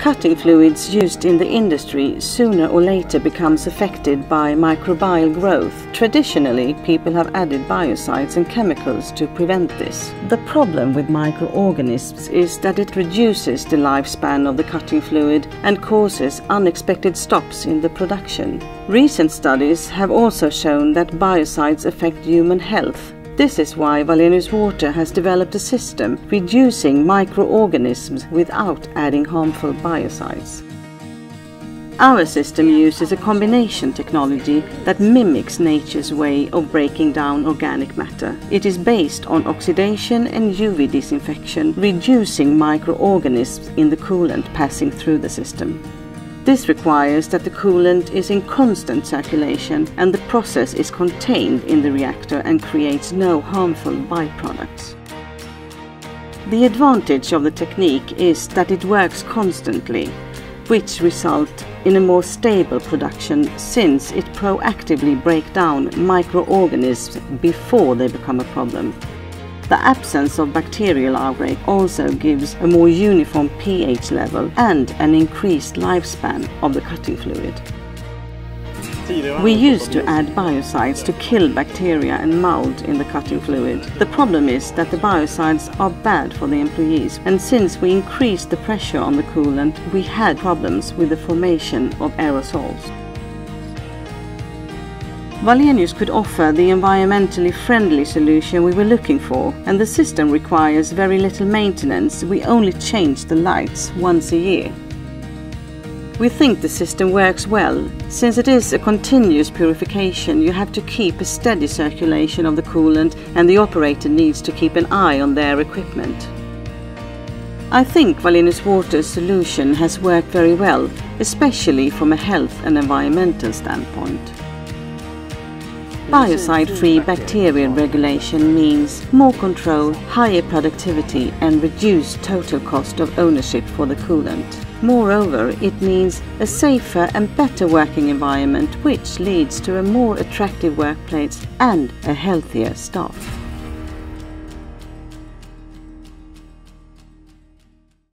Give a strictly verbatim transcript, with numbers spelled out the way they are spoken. Cutting fluids used in the industry sooner or later becomes affected by microbial growth. Traditionally, people have added biocides and chemicals to prevent this. The problem with microorganisms is that it reduces the lifespan of the cutting fluid and causes unexpected stops in the production. Recent studies have also shown that biocides affect human health. This is why Wallenius Water has developed a system reducing microorganisms without adding harmful biocides. Our system uses a combination technology that mimics nature's way of breaking down organic matter. It is based on oxidation and U V disinfection, reducing microorganisms in the coolant passing through the system. This requires that the coolant is in constant circulation and the process is contained in the reactor and creates no harmful byproducts. The advantage of the technique is that it works constantly, which results in a more stable production since it proactively breaks down microorganisms before they become a problem. The absence of bacterial outbreak also gives a more uniform pH level and an increased lifespan of the cutting fluid. We used to add biocides to kill bacteria and mold in the cutting fluid. The problem is that the biocides are bad for the employees, and since we increased the pressure on the coolant, we had problems with the formation of aerosols. Wallenius could offer the environmentally friendly solution we were looking for, and the system requires very little maintenance. We only change the lights once a year. We think the system works well. Since it is a continuous purification, you have to keep a steady circulation of the coolant, and the operator needs to keep an eye on their equipment. I think Wallenius Water's solution has worked very well, especially from a health and environmental standpoint. Biocide-free bacterial regulation means more control, higher productivity and reduced total cost of ownership for the coolant. Moreover, it means a safer and better working environment, which leads to a more attractive workplace and a healthier staff.